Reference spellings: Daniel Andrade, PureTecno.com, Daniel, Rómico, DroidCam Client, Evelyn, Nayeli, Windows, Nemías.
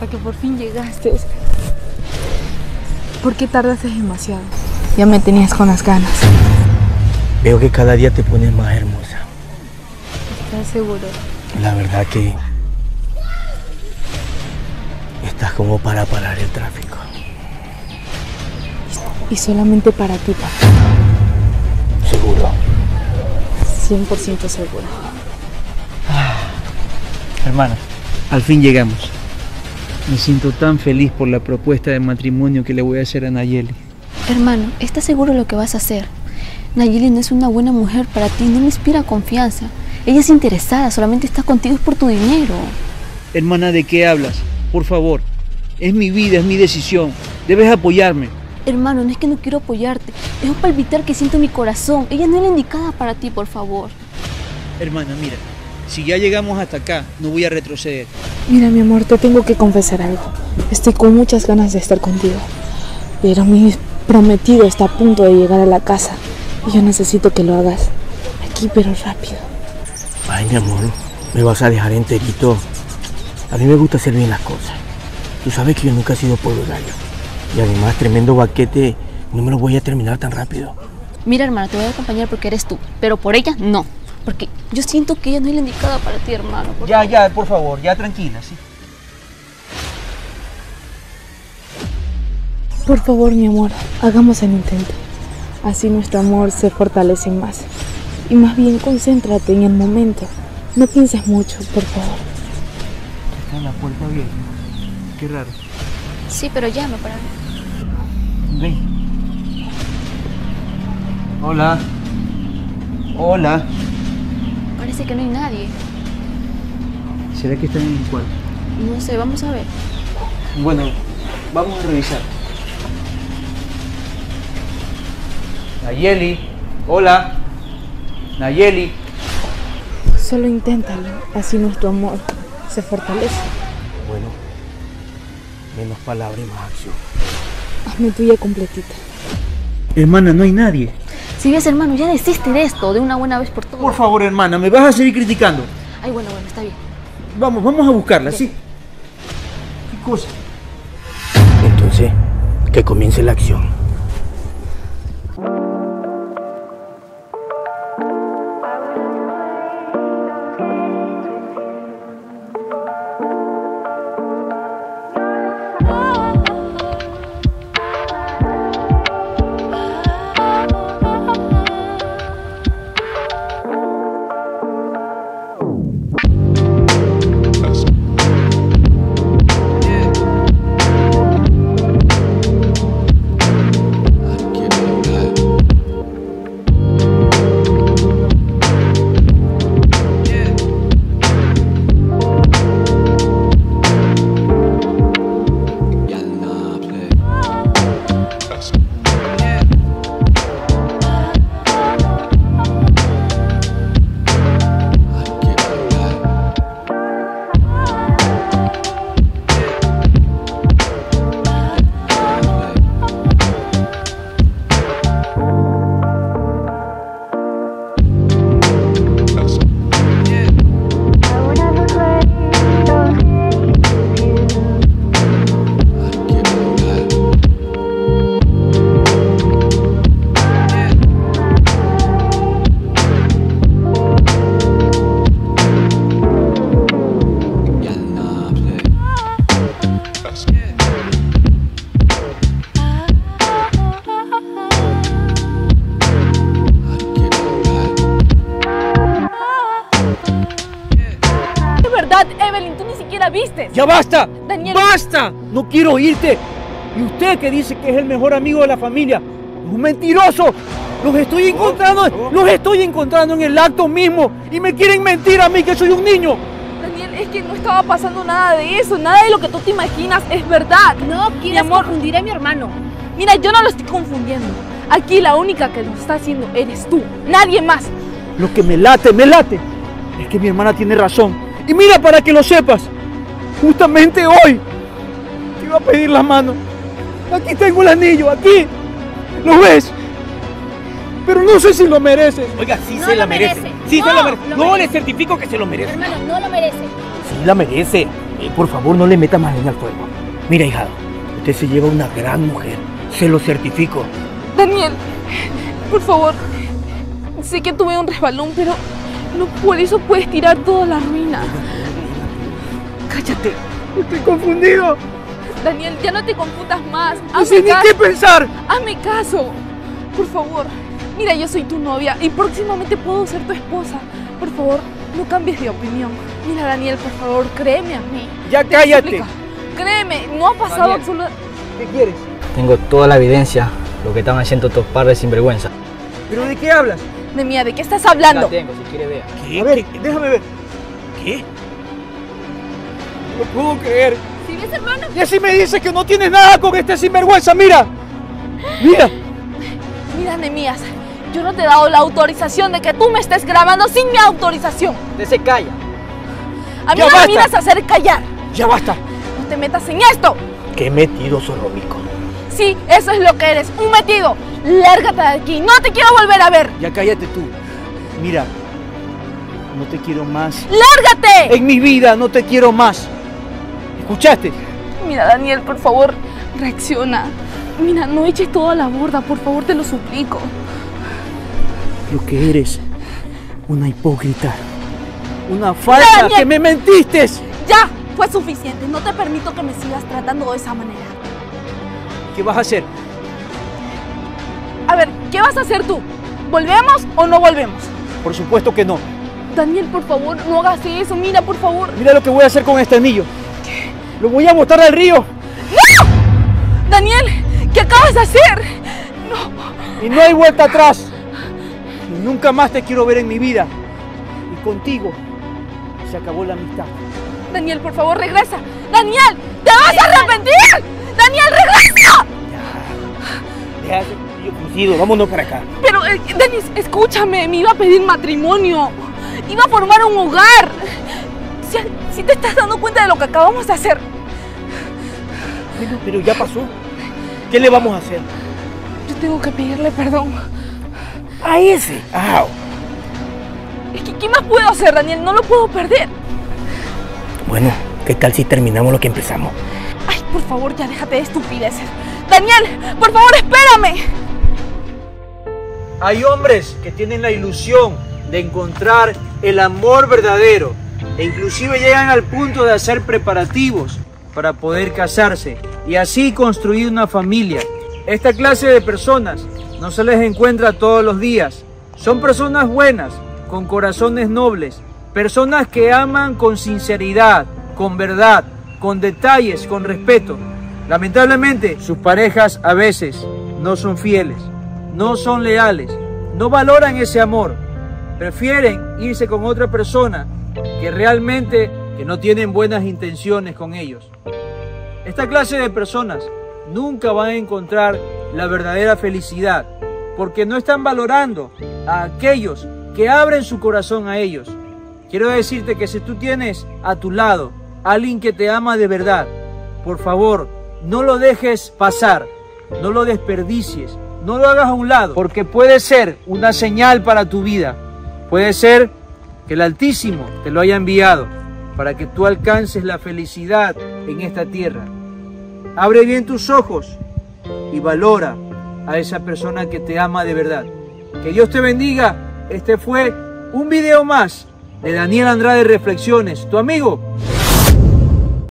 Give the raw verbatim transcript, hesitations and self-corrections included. hasta que por fin llegaste. ¿Por qué tardaste demasiado? Ya me tenías con las ganas. Veo que cada día te pones más hermosa. ¿Estás seguro? La verdad que... estás como para parar el tráfico. Y solamente para ti, papá. ¿Seguro? cien por ciento seguro. Ah, hermana, al fin llegamos. Me siento tan feliz por la propuesta de matrimonio que le voy a hacer a Nayeli. Hermano, ¿estás seguro de lo que vas a hacer? Nayeli no es una buena mujer para ti, no le inspira confianza. Ella es interesada, solamente está contigo por tu dinero. Hermana, ¿de qué hablas? Por favor, es mi vida, es mi decisión. Debes apoyarme. Hermano, no es que no quiero apoyarte, es un palpitar que siento en mi corazón. Ella no es la indicada para ti, por favor. Hermana, mira, si ya llegamos hasta acá, no voy a retroceder. Mira, mi amor, te tengo que confesar algo. Estoy con muchas ganas de estar contigo. Pero mi prometido está a punto de llegar a la casa. Y yo necesito que lo hagas aquí, pero rápido. Ay, mi amor, me vas a dejar enterito. A mí me gusta hacer bien las cosas. Tú sabes que yo nunca he sido polvo gallo. Y además, tremendo baquete, no me lo voy a terminar tan rápido. Mira, hermano, te voy a acompañar porque eres tú, pero por ella no. Porque yo siento que ella no es la indicada para ti, hermano. Ya, favor. ya, por favor, ya tranquila, sí. Por favor, mi amor, hagamos el intento. Así nuestro amor se fortalece más. Y más bien, concéntrate en el momento. No pienses mucho, por favor. Está la puerta abierta. Qué raro. Sí, pero llama para mí. Ven. Hola. Hola. Parece que no hay nadie. ¿Será que están en el cuarto? No sé, vamos a ver. Bueno, vamos a revisar. Nayeli. Hola. Nayeli. Solo inténtalo, así nuestro amor se fortalece. Bueno. Menos palabras y más acción. Hazme tuya completita. Hermana, no hay nadie. Si ves, hermano, ya desiste de esto de una buena vez por todas. Por favor, hermana, me vas a seguir criticando. Ay, bueno, bueno, está bien. Vamos, vamos a buscarla, ¿sí? ¿sí? ¿Qué cosa? Entonces, que comience la acción. Evelyn, tú ni siquiera viste. ¡Ya basta! Daniel, ¡basta! No quiero oírte. Y usted que dice que es el mejor amigo de la familia, ¡un mentiroso! Los estoy encontrando, oh, oh. los estoy encontrando en el acto mismo y me quieren mentir a mí que soy un niño. Daniel, es que no estaba pasando nada de eso, nada de lo que tú te imaginas es verdad. No quieres confundir a mi hermano. Mira, yo no lo estoy confundiendo. Aquí la única que lo está haciendo eres tú, nadie más. Lo que me late, me late, es que mi hermana tiene razón. Y mira, para que lo sepas, justamente hoy te iba a pedir la mano. Aquí tengo el anillo, aquí. ¿Lo ves? Pero no sé si lo mereces. Oiga, sí se la merece. Sí se la merece. No, le certifico que se lo merece. Hermano, no lo merece. Sí la merece. Eh, por favor, no le meta más leña al fuego. Mira, hija, usted se lleva una gran mujer. Se lo certifico. Daniel, por favor. Sé que tuve un resbalón, pero no por eso puedes tirar toda la ruina. Cállate. Estoy confundido. Daniel, ya no te confundas más. No sé ni qué pensar. Hazme caso. Por favor. Mira, yo soy tu novia y próximamente puedo ser tu esposa. Por favor, no cambies de opinión. Mira, Daniel, por favor, créeme a mí. Ya cállate. Créeme, no ha pasado absolutamente... ¿Qué quieres? Tengo toda la evidencia, lo que están haciendo estos par de sinvergüenza. ¿Pero de qué hablas? De mía, ¿de qué estás hablando? La tengo, si quieres vea. ¿Qué? A ver, déjame ver. ¿Qué? No puedo creer. ¿Sí ves, hermano? Y así me dices que no tienes nada con este sinvergüenza, mira. Mira. Mira, Nemías, yo no te he dado la autorización de que tú me estés grabando sin mi autorización. Usted se calla. A mí no me miras a hacer callar. Ya basta. No te metas en esto. Qué metido soy, Rómico. Sí, eso es lo que eres, un metido. Lárgate de aquí, no te quiero volver a ver. Ya cállate tú. Mira, no te quiero más. ¡Lárgate! En mi vida no te quiero más. ¿Escuchaste? Mira, Daniel, por favor, reacciona. Mira, no eches toda la borda, por favor, te lo suplico. Lo que eres, una hipócrita. Una falsa, Daniel, que me mentiste. Ya, fue suficiente. No te permito que me sigas tratando de esa manera. ¿Qué vas a hacer? A ver, ¿qué vas a hacer tú? ¿Volvemos o no volvemos? Por supuesto que no. Daniel, por favor, no hagas eso. Mira, por favor. Mira lo que voy a hacer con este anillo. ¿Qué? Lo voy a botar al río. ¡No! Daniel, ¿qué acabas de hacer? No. Y no hay vuelta atrás. Y nunca más te quiero ver en mi vida. Y contigo se acabó la amistad. Daniel, por favor, regresa. Daniel, ¿te vas a arrepentir? Daniel, regresa. Ya, déjate. Vámonos para acá. Pero, eh, Denis, escúchame, me iba a pedir matrimonio. Iba a formar un hogar. Si, si te estás dando cuenta de lo que acabamos de hacer. Pero, pero ya pasó. ¿Qué le vamos a hacer? Yo tengo que pedirle perdón. ¿A ese? Ah. Es que, ¿qué más puedo hacer, Daniel? No lo puedo perder. Bueno, ¿qué tal si terminamos lo que empezamos? Ay, por favor, ya déjate de estupideces. Daniel, por favor, espérame. Hay hombres que tienen la ilusión de encontrar el amor verdadero e inclusive llegan al punto de hacer preparativos para poder casarse y así construir una familia. Esta clase de personas no se les encuentra todos los días. Son personas buenas, con corazones nobles, personas que aman con sinceridad, con verdad, con detalles, con respeto. Lamentablemente, sus parejas a veces no son fieles. No son leales, no valoran ese amor, prefieren irse con otra persona que realmente que no tienen buenas intenciones con ellos. Esta clase de personas nunca van a encontrar la verdadera felicidad porque no están valorando a aquellos que abren su corazón a ellos. Quiero decirte que si tú tienes a tu lado a alguien que te ama de verdad, por favor, no lo dejes pasar, no lo desperdicies. No lo hagas a un lado, porque puede ser una señal para tu vida. Puede ser que el Altísimo te lo haya enviado para que tú alcances la felicidad en esta tierra. Abre bien tus ojos y valora a esa persona que te ama de verdad. Que Dios te bendiga. Este fue un video más de Daniel Andrade Reflexiones, tu amigo.